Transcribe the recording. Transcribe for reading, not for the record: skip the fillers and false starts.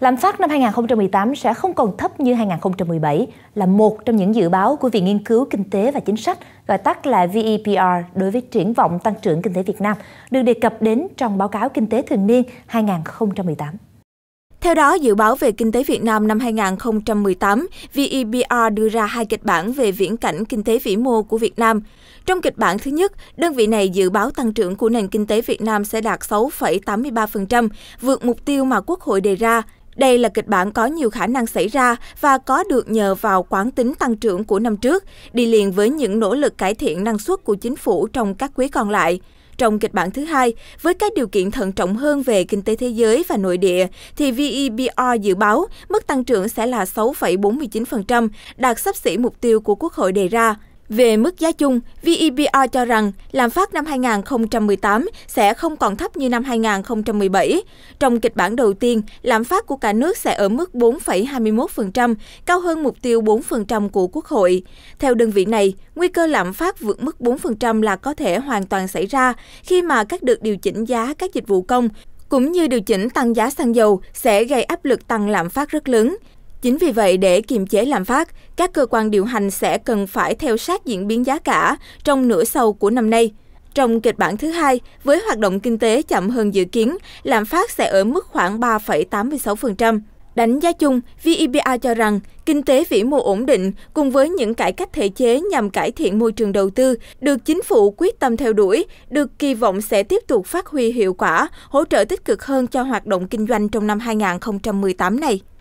Lạm phát năm 2018 sẽ không còn thấp như 2017 là một trong những dự báo của Viện Nghiên cứu Kinh tế và Chính sách, gọi tắt là VEPR, đối với triển vọng tăng trưởng kinh tế Việt Nam, được đề cập đến trong báo cáo Kinh tế thường niên 2018. Theo đó, dự báo về kinh tế Việt Nam năm 2018, VEPR đưa ra hai kịch bản về viễn cảnh kinh tế vĩ mô của Việt Nam. Trong kịch bản thứ nhất, đơn vị này dự báo tăng trưởng của nền kinh tế Việt Nam sẽ đạt 6,83%, vượt mục tiêu mà Quốc hội đề ra. Đây là kịch bản có nhiều khả năng xảy ra và có được nhờ vào quán tính tăng trưởng của năm trước, đi liền với những nỗ lực cải thiện năng suất của chính phủ trong các quý còn lại. Trong kịch bản thứ hai, với các điều kiện thận trọng hơn về kinh tế thế giới và nội địa, thì VEPR dự báo mức tăng trưởng sẽ là 6,49%, đạt xấp xỉ mục tiêu của Quốc hội đề ra. Về mức giá chung, VEPR cho rằng lạm phát năm 2018 sẽ không còn thấp như năm 2017. Trong kịch bản đầu tiên, lạm phát của cả nước sẽ ở mức 4,21%, cao hơn mục tiêu 4% của Quốc hội. Theo đơn vị này, nguy cơ lạm phát vượt mức 4% là có thể hoàn toàn xảy ra khi mà các đợt điều chỉnh giá các dịch vụ công cũng như điều chỉnh tăng giá xăng dầu sẽ gây áp lực tăng lạm phát rất lớn. Chính vì vậy, để kiềm chế lạm phát, các cơ quan điều hành sẽ cần phải theo sát diễn biến giá cả trong nửa sau của năm nay. Trong kịch bản thứ hai, với hoạt động kinh tế chậm hơn dự kiến, lạm phát sẽ ở mức khoảng 3,86%. Đánh giá chung, VEPR cho rằng kinh tế vĩ mô ổn định cùng với những cải cách thể chế nhằm cải thiện môi trường đầu tư được chính phủ quyết tâm theo đuổi, được kỳ vọng sẽ tiếp tục phát huy hiệu quả, hỗ trợ tích cực hơn cho hoạt động kinh doanh trong năm 2018 này.